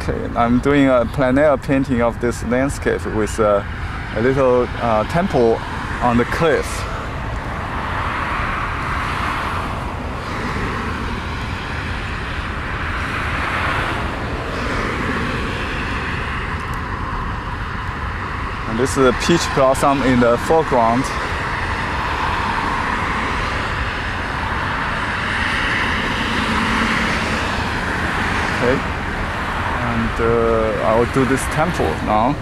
Okay, I'm doing a plein air painting of this landscape with a little temple on the cliff. And this is a peach blossom in the foreground. Okay, and I will do this temple now.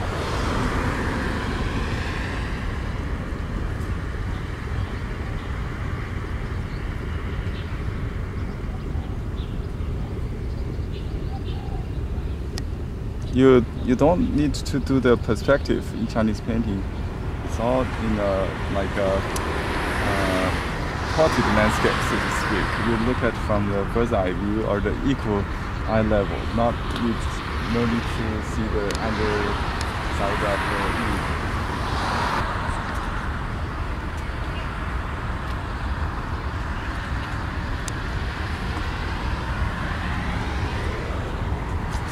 You don't need to do the perspective in Chinese painting. It's all in a portrait landscape, so to speak. You look at from the bird's eye view or the equal eye level. No need to see the underside of the view.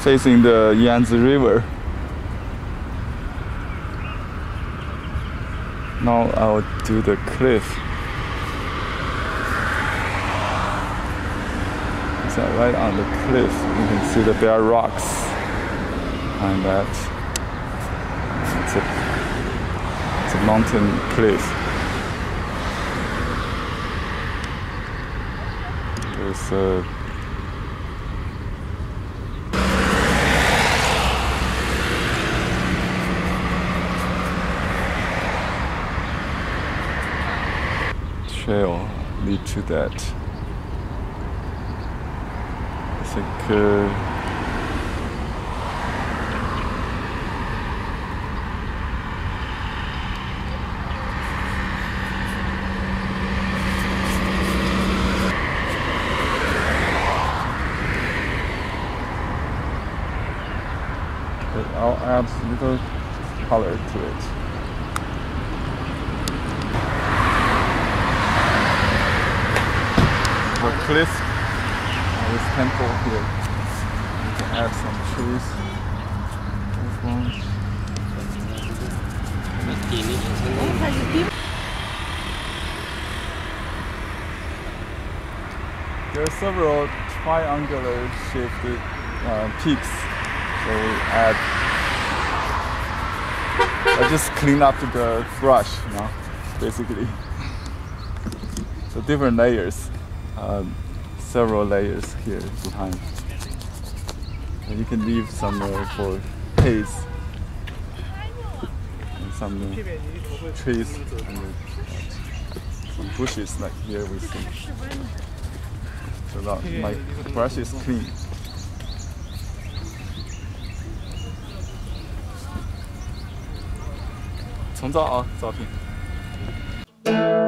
Facing the Yangtze River. Now I'll do the cliff. So right on the cliff, you can see the bare rocks and that. It's a mountain cliff. There's a trail lead to that. I think I'll add a little color to it. A cliff with temple here. You can add some trees. There are several triangular shaped peaks. So we add. I just clean up the brush, basically. So different layers. Several layers here behind, and you can leave some for haze and some trees and some bushes like here we see. So that my brush is clean.